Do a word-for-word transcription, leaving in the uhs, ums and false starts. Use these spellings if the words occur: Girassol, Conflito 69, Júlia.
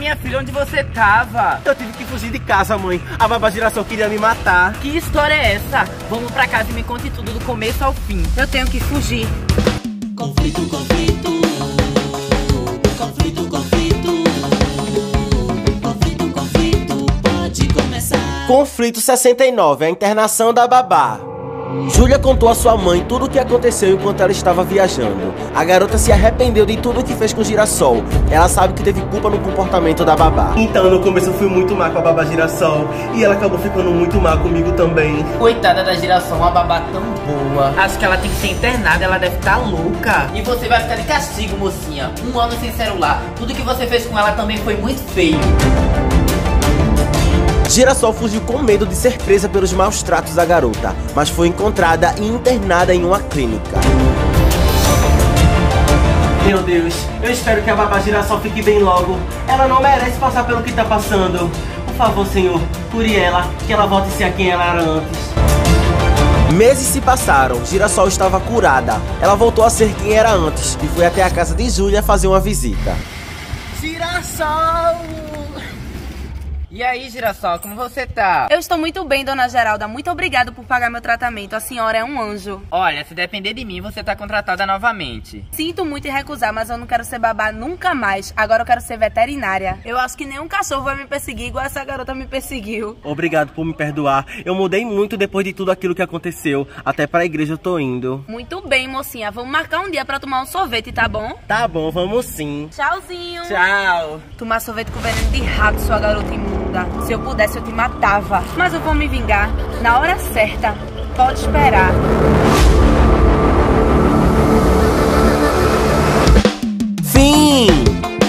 minha filha, onde você tava? Eu tive que fugir de casa, mãe. A babá Girassol queria me matar. Que história é essa? Vamos pra casa e me conte tudo do começo ao fim. Eu tenho que fugir. Conflito, conflito. Conflito, conflito. Conflito, conflito. Pode começar. Conflito sessenta e nove, a internação da babá. Júlia contou a sua mãe tudo o que aconteceu enquanto ela estava viajando. A garota se arrependeu de tudo o que fez com o Girassol. Ela sabe que teve culpa no comportamento da babá. Então, no começo eu fui muito má com a babá Girassol. E ela acabou ficando muito má comigo também. Coitada da Girassol, uma babá tão boa. Acho que ela tem que ser internada, ela deve estar louca. E você vai ficar de castigo, mocinha. Um ano sem celular. Tudo que você fez com ela também foi muito feio. Girassol fugiu com medo de ser presa pelos maus tratos da garota, mas foi encontrada e internada em uma clínica. Meu Deus, eu espero que a babá Girassol fique bem logo. Ela não merece passar pelo que tá passando. Por favor, Senhor, cure ela, que ela volte a ser quem ela era antes. Meses se passaram, Girassol estava curada. Ela voltou a ser quem era antes e foi até a casa de Júlia fazer uma visita. Girassol! E aí, Girassol, como você tá? Eu estou muito bem, dona Geralda. Muito obrigado por pagar meu tratamento. A senhora é um anjo. Olha, se depender de mim, você tá contratada novamente. Sinto muito em recusar, mas eu não quero ser babá nunca mais. Agora eu quero ser veterinária. Eu acho que nenhum cachorro vai me perseguir igual essa garota me perseguiu. Obrigado por me perdoar. Eu mudei muito depois de tudo aquilo que aconteceu. Até pra igreja eu tô indo. Muito bem, mocinha. Vamos marcar um dia pra tomar um sorvete, tá bom? Tá bom, vamos sim. Tchauzinho. Tchau. Tomar sorvete com veneno de rato, sua garota imunda. Se eu pudesse, eu te matava. Mas eu vou me vingar na hora certa. Pode esperar. Fim!